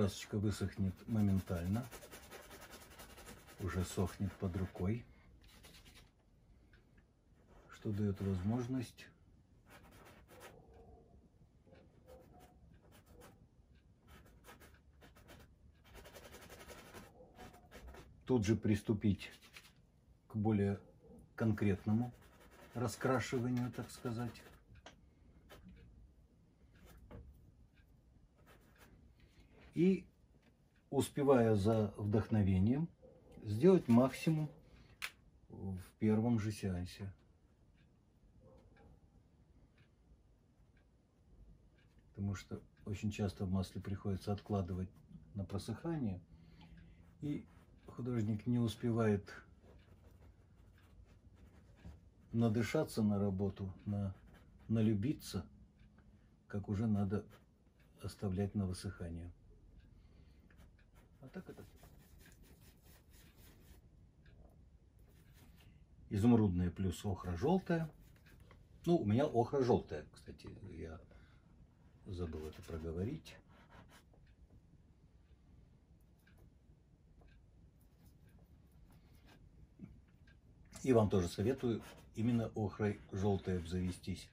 Красочка высохнет моментально. Уже сохнет под рукой. Что дает возможность тут же приступить к более конкретному раскрашиванию, так сказать. И, успевая за вдохновением, сделать максимум в первом же сеансе. Потому что очень часто в масле приходится откладывать на просыхание, и художник не успевает надышаться на работу, налюбиться, как уже надо оставлять на высыхание. А так это изумрудная плюс охра желтая. Ну, у меня охра желтая, кстати, я забыл это проговорить. И вам тоже советую именно охрой желтой обзавестись.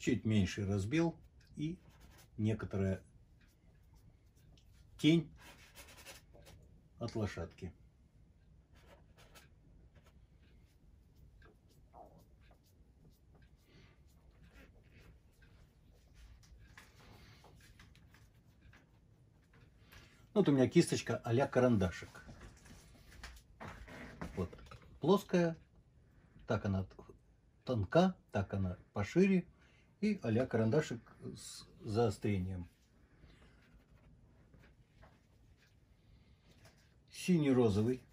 Чуть меньший разбел и некоторая тень от лошадки. Вот у меня кисточка а-ля карандашик. Вот плоская, так она тонка, так она пошире. И а-ля карандашик с заострением. Синий-розовый.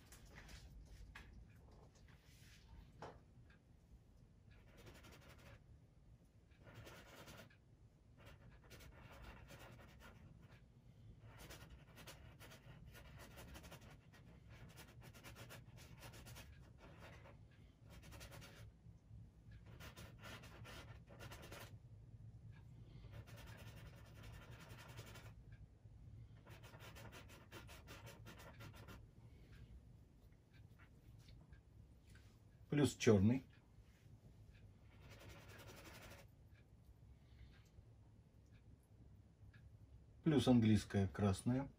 Плюс черный. Плюс английская красная.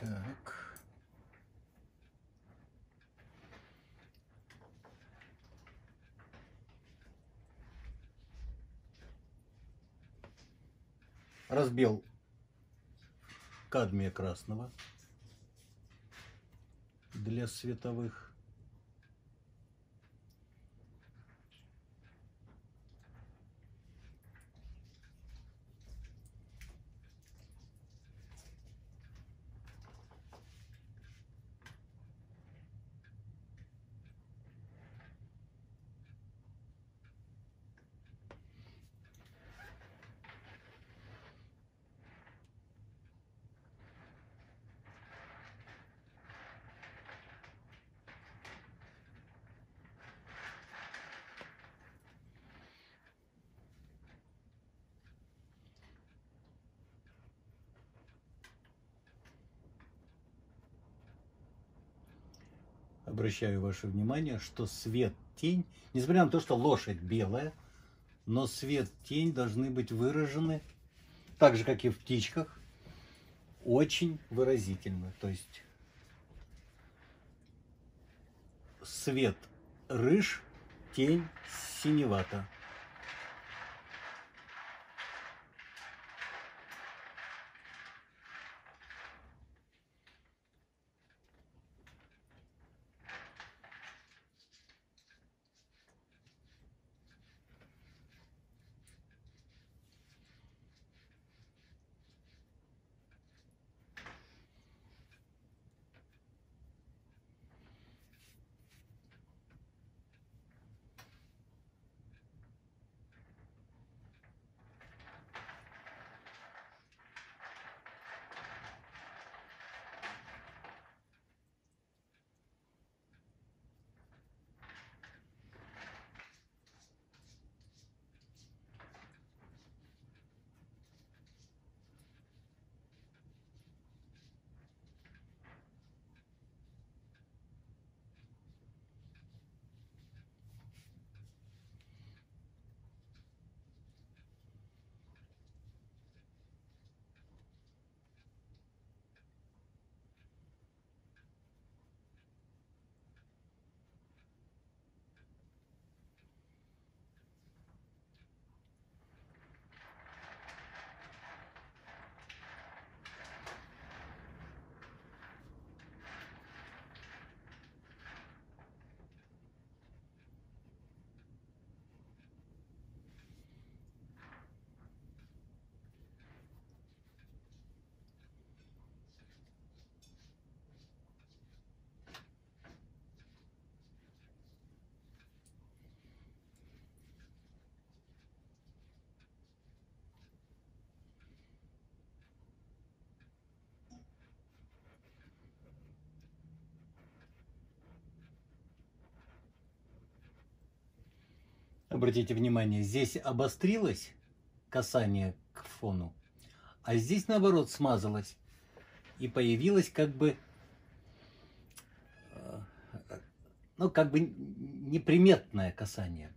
Так. Разбел кадмия красного для световых. обращаю ваше внимание, что свет, тень, несмотря на то, что лошадь белая, но свет, тень должны быть выражены, так же, как и в птичках, очень выразительно. То есть свет рыж, тень синевата. Обратите внимание, здесь обострилось касание к фону, а здесь, наоборот, смазалось и появилось как бы неприметное касание.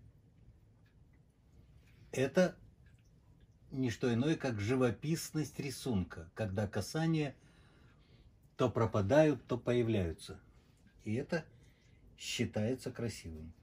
Это не что иное, как живописность рисунка, когда касания то пропадают, то появляются. И это считается красивым.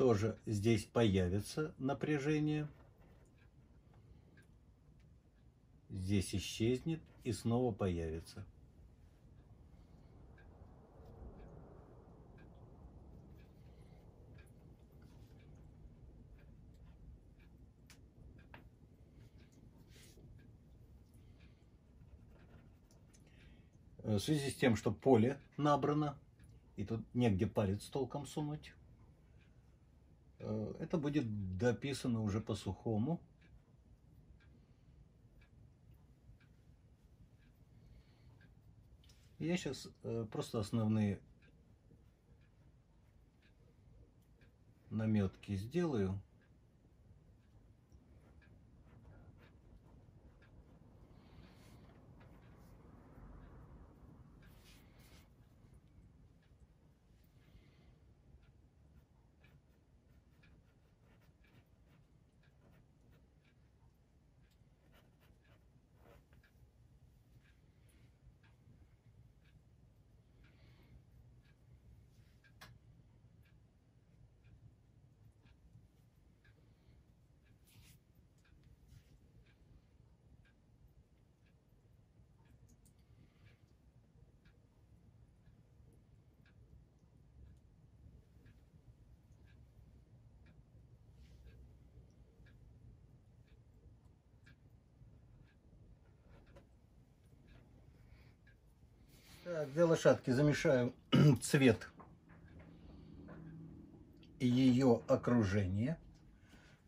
Тоже здесь появится напряжение, здесь исчезнет и снова появится. В связи с тем, что поле набрано, и тут негде палец толком сунуть, это будет дописано уже по-сухому. Я сейчас просто основные наметки сделаю. Так, для лошадки замешаю цвет и ее окружение.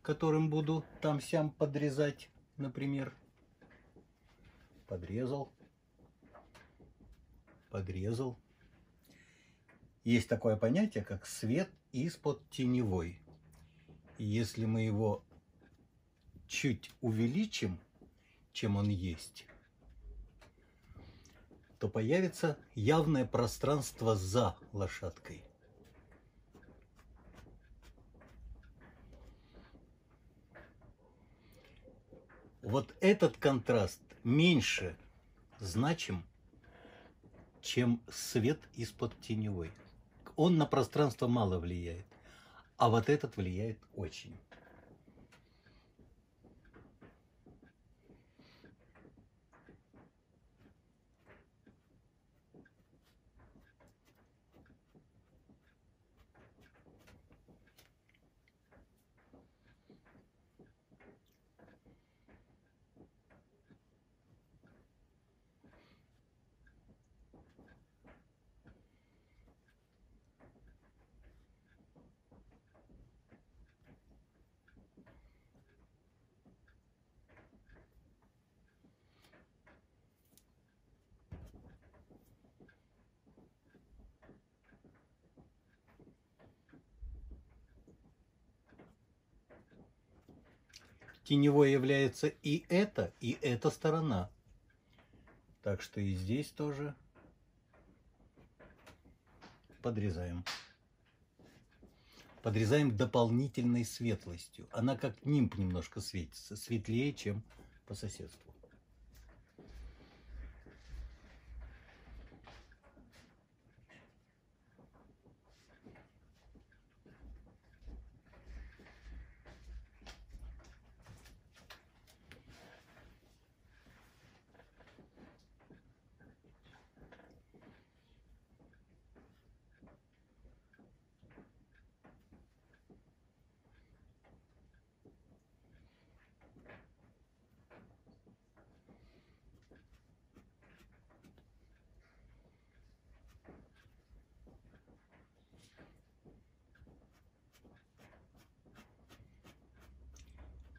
которым буду там-сям подрезать, например. Подрезал. Подрезал. Есть такое понятие, как свет из-под теневой. И если мы его чуть увеличим, чем он есть, то появится явное пространство за лошадкой. Вот этот контраст меньше значим, чем свет из-под теневой. Он на пространство мало влияет, а вот этот влияет очень. Теневой является и эта сторона. Так что и здесь тоже подрезаем. Подрезаем дополнительной светлостью. Она как нимб немножко светится, светлее, чем по соседству.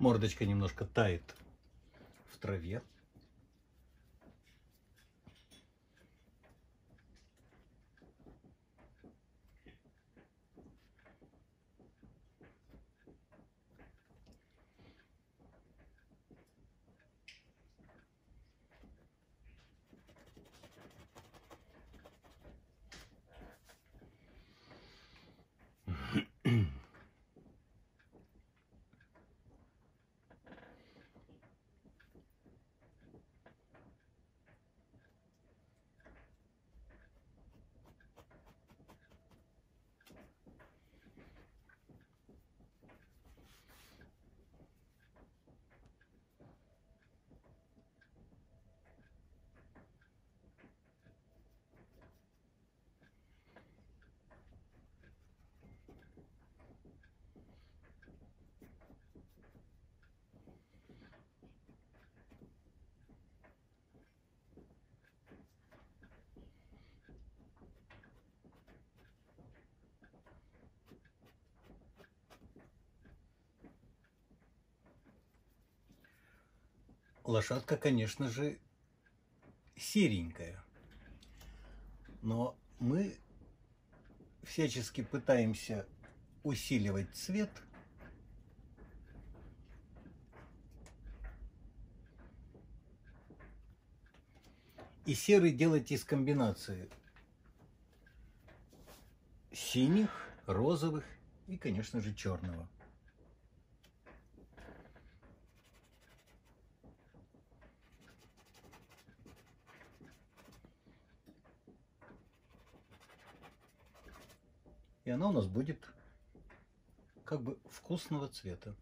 Мордочка немножко тает в траве. Лошадка, конечно же, серенькая, но мы всячески пытаемся усиливать цвет, и серый делать из комбинации синих, розовых и, конечно же, черного. И она у нас будет как бы вкусного цвета.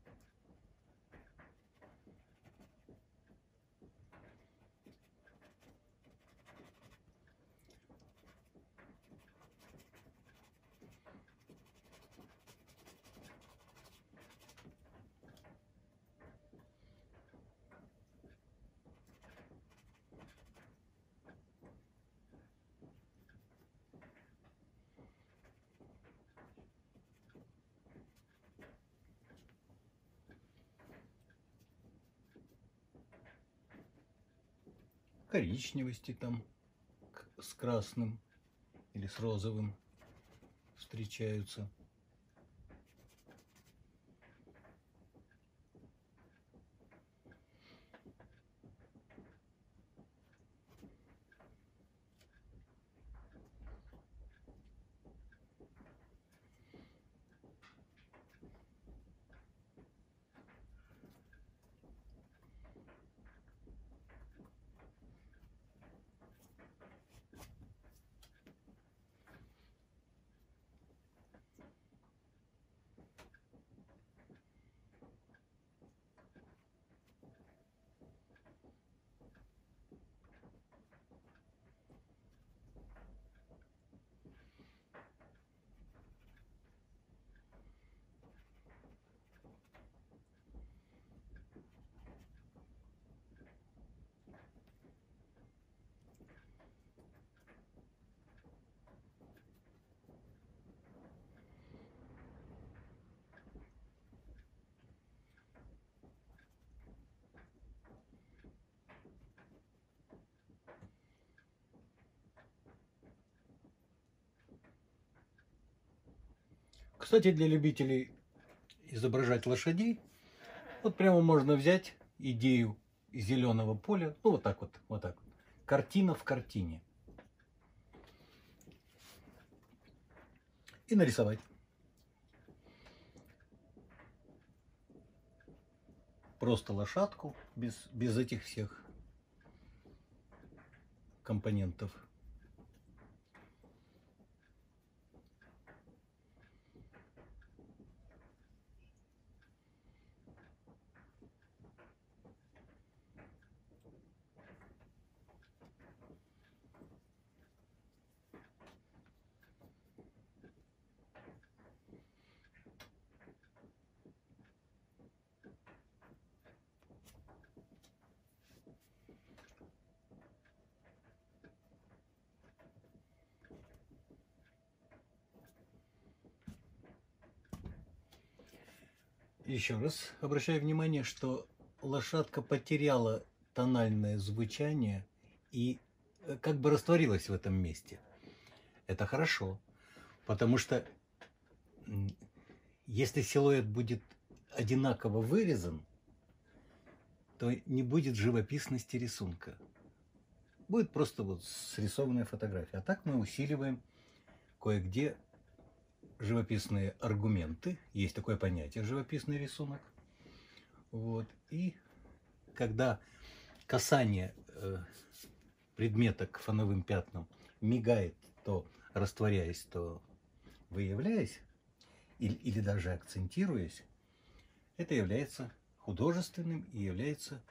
коричневости там с красным или с розовым встречаются. Кстати, для любителей изображать лошадей, вот прямо можно взять идею зеленого поля, ну вот так вот, картина в картине, и нарисовать. Просто лошадку, без этих всех компонентов. Еще раз обращаю внимание, что лошадка потеряла тональное звучание и как бы растворилась в этом месте. Это хорошо, потому что если силуэт будет одинаково вырезан, то не будет живописности рисунка. Будет просто вот срисованная фотография. А так мы усиливаем кое-где живописные аргументы, есть такое понятие живописный рисунок. Вот. И когда касание предмета к фоновым пятнам мигает, то растворяясь, то выявляясь, или даже акцентируясь, это является художественным и является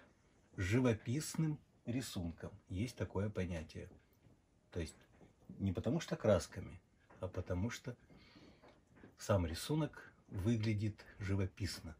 живописным рисунком. Есть такое понятие. То есть не потому что красками, а потому что сам рисунок выглядит живописно.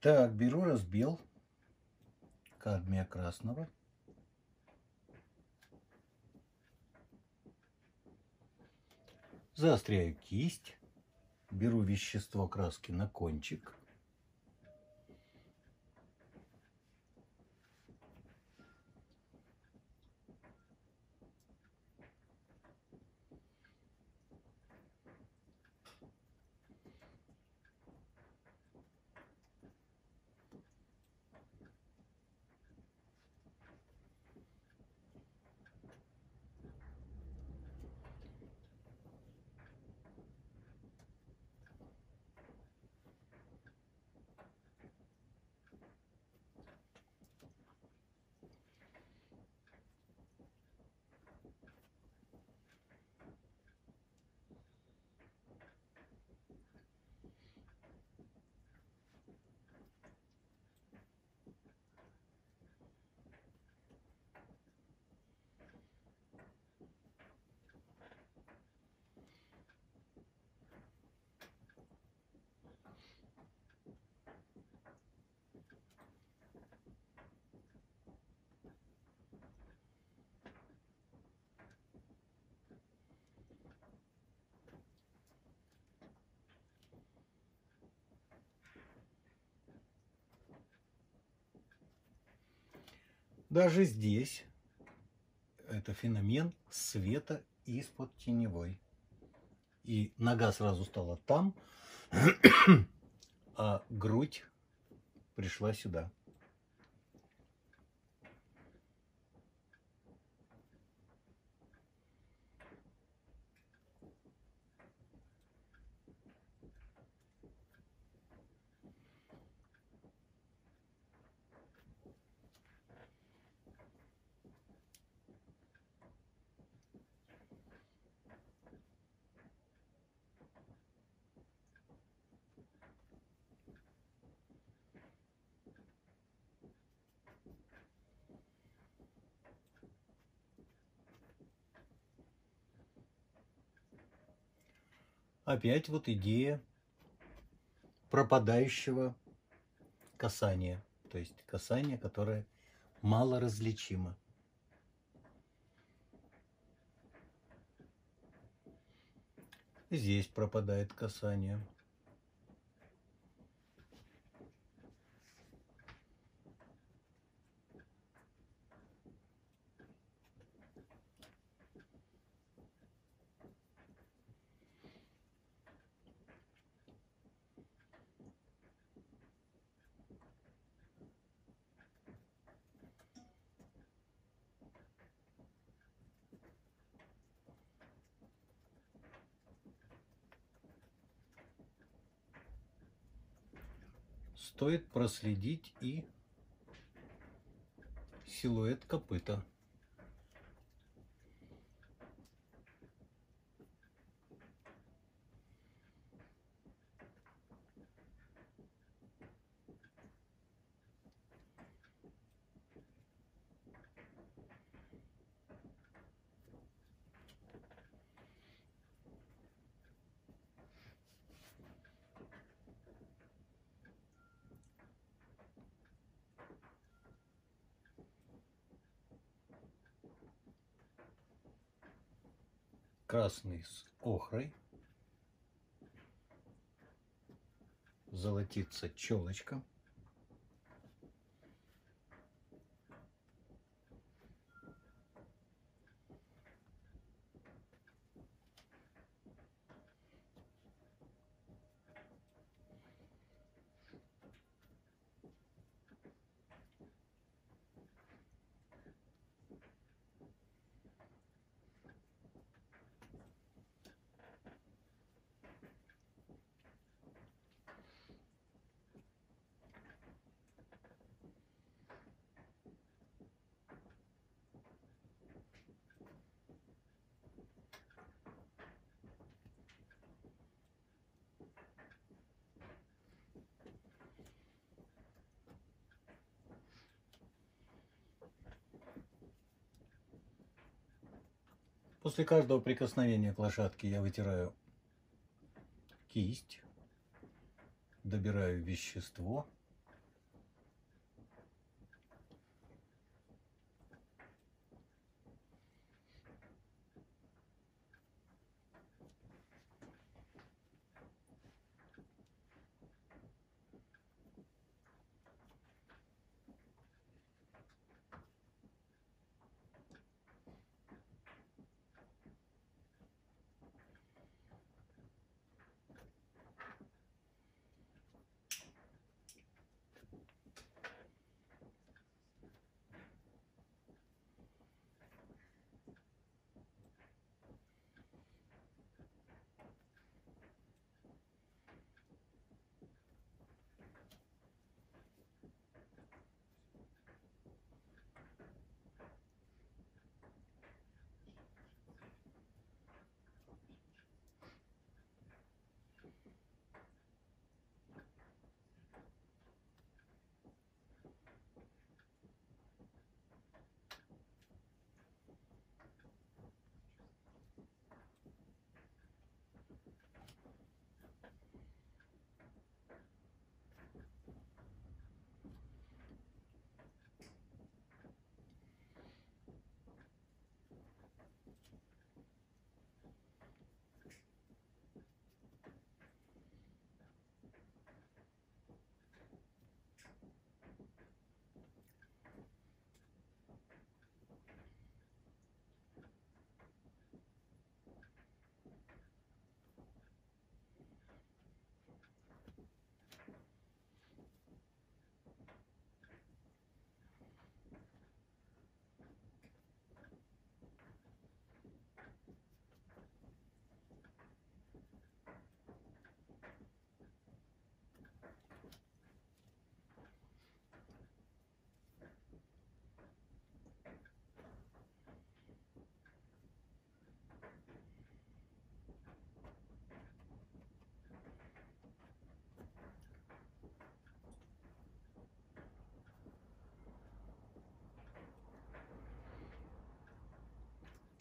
Так, беру разбел кадмия красного. Заостряю кисть. Беру вещество краски на кончик. Даже здесь это феномен света из-под теневой. И нога сразу стала там, а грудь пришла сюда. Опять вот идея пропадающего касания, то есть касание, которое малоразличимо. Здесь пропадает касание. Стоит проследить и силуэт копыта. Красный с охрой, золотится челочка. После каждого прикосновения к лошадке я вытираю кисть, добираю вещество.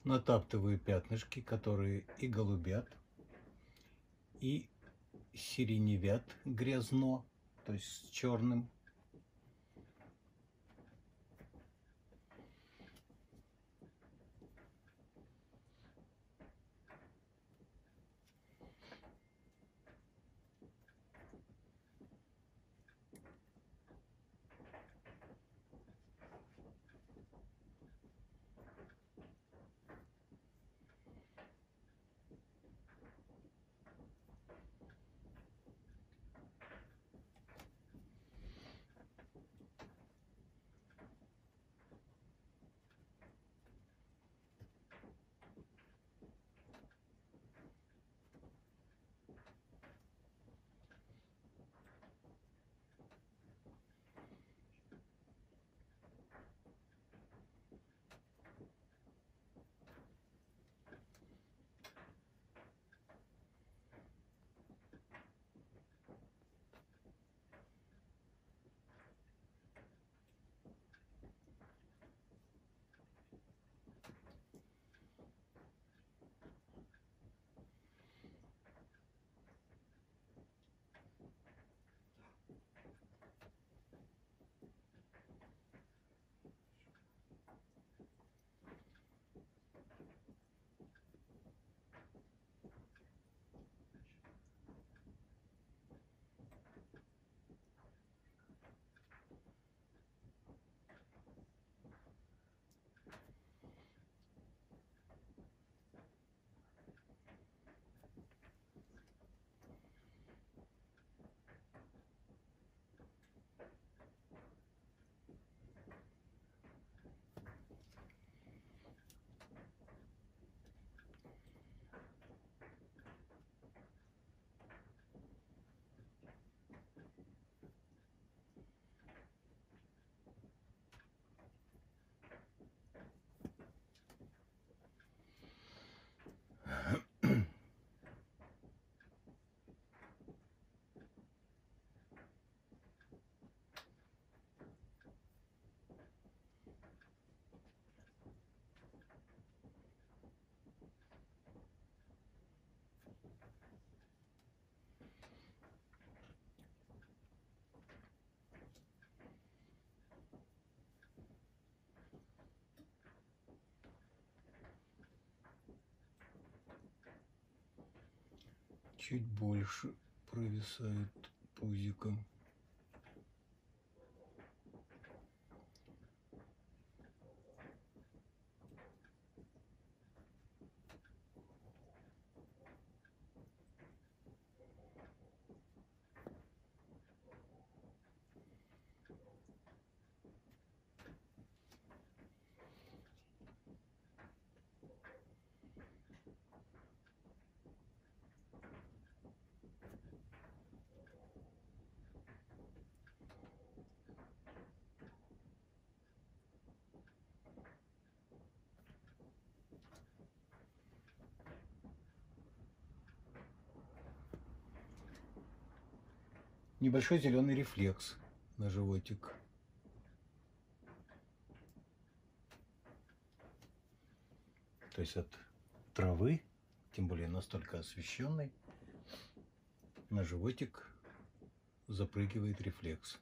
натаптываю пятнышки, которые и голубят, и сиреневят грязно, то есть с черным. Чуть больше провисает пузиком. Небольшой зеленый рефлекс на животик. То есть от травы, тем более настолько освещенной, на животик запрыгивает рефлекс.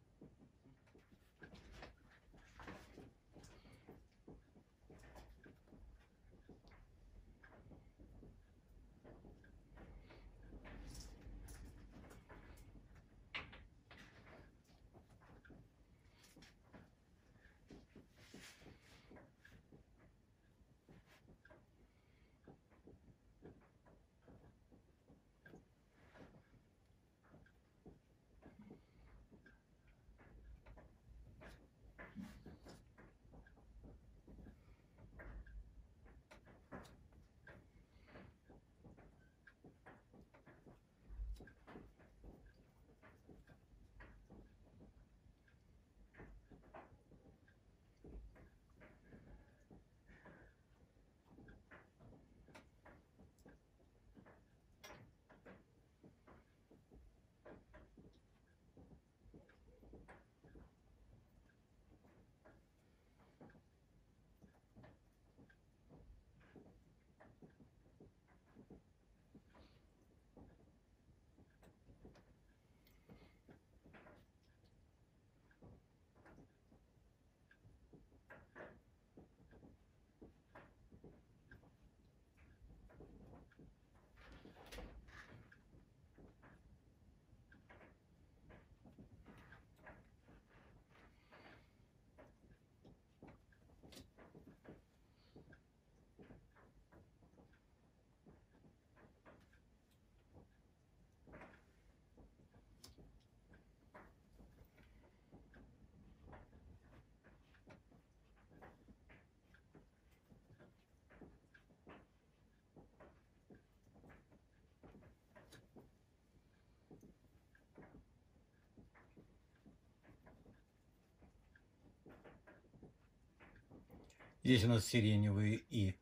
Здесь у нас сиреневые и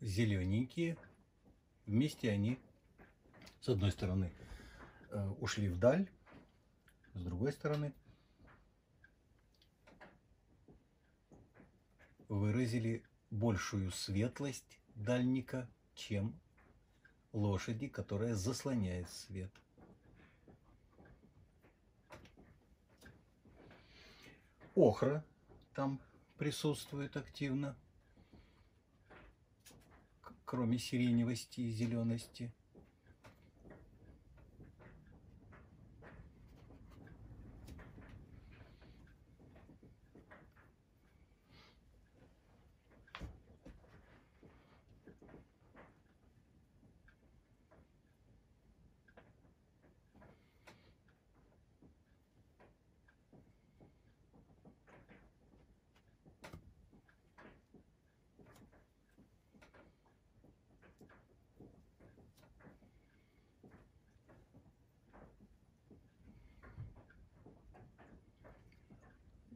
зелененькие. Вместе они с одной стороны ушли вдаль, с другой стороны выразили большую светлость дальника, чем лошади, которая заслоняет свет. Охра там присутствует активно, кроме сиреневости и зелености.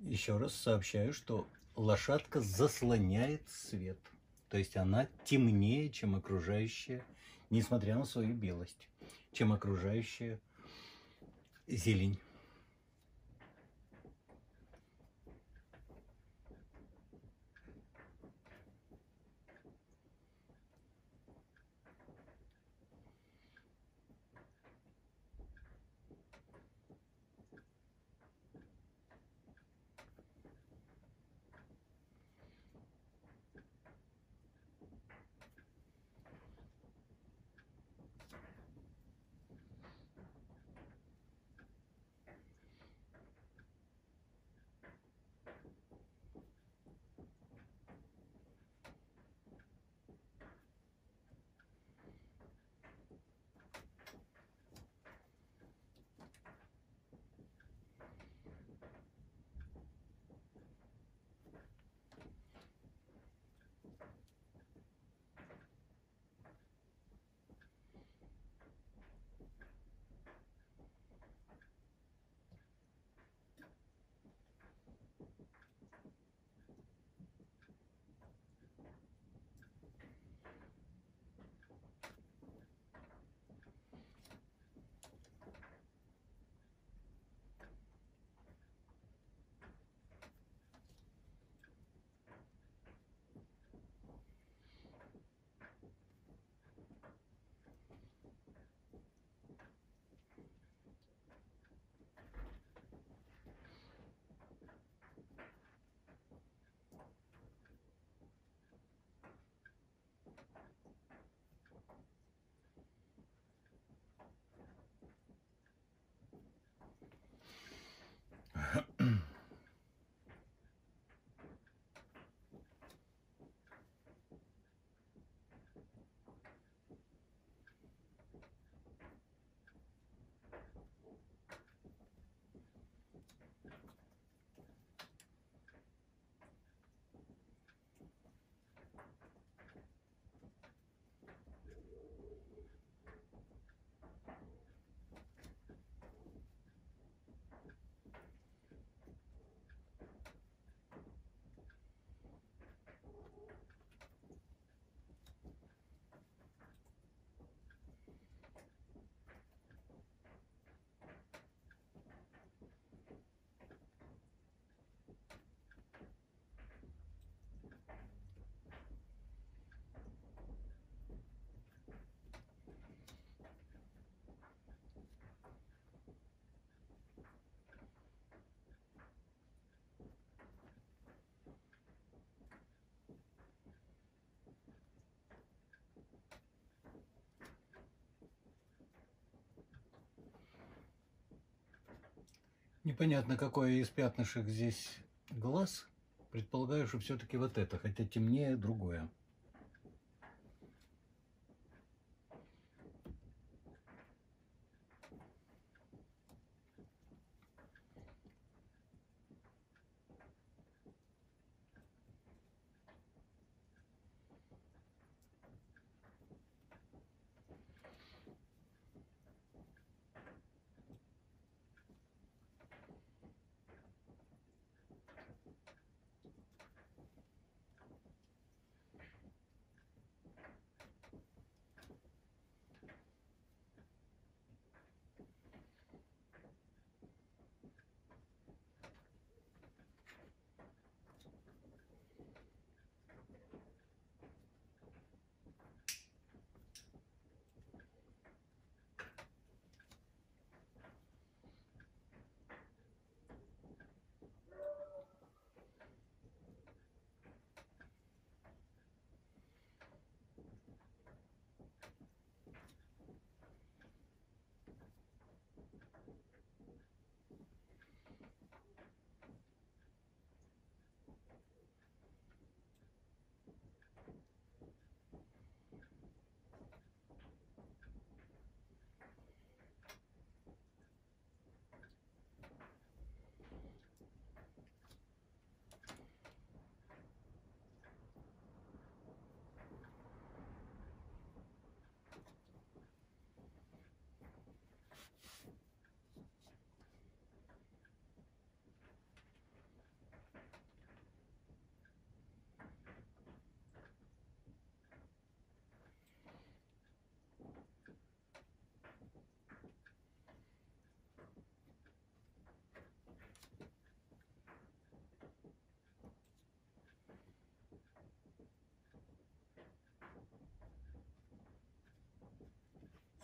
Еще раз сообщаю, что лошадка заслоняет свет, то есть она темнее, чем окружающая, несмотря на свою белость, чем окружающая зелень. Непонятно, какое из пятнышек здесь глаз. Предполагаю, что все-таки вот это, хотя темнее другое.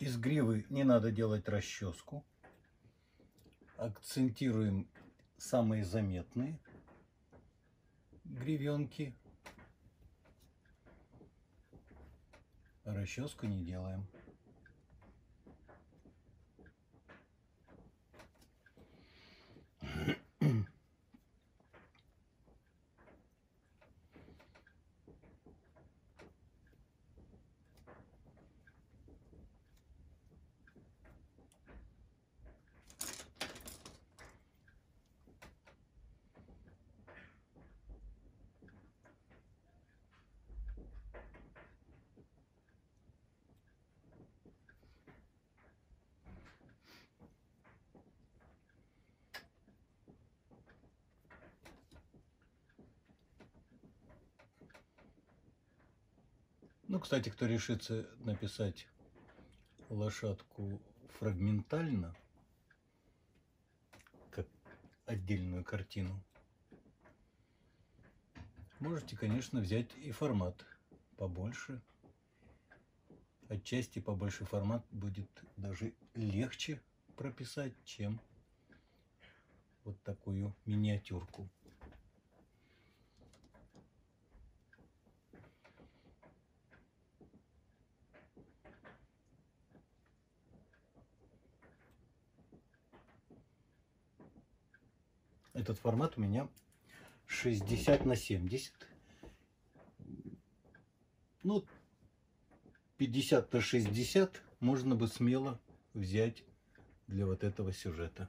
Из гривы не надо делать расческу. Акцентируем самые заметные гривенки. Расческу не делаем. Ну, кстати, кто решится написать лошадку фрагментально, как отдельную картину, можете, конечно, взять и формат побольше. Отчасти побольше формат будет даже легче прописать, чем вот такую миниатюрку. Этот формат у меня 60 на 70, ну 50 на 60 можно бы смело взять для вот этого сюжета.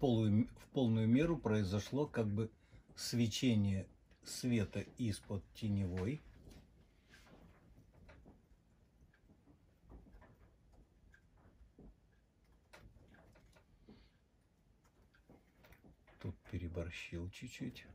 в полную меру произошло как бы свечение света из-под теневой. Тут переборщил чуть-чуть.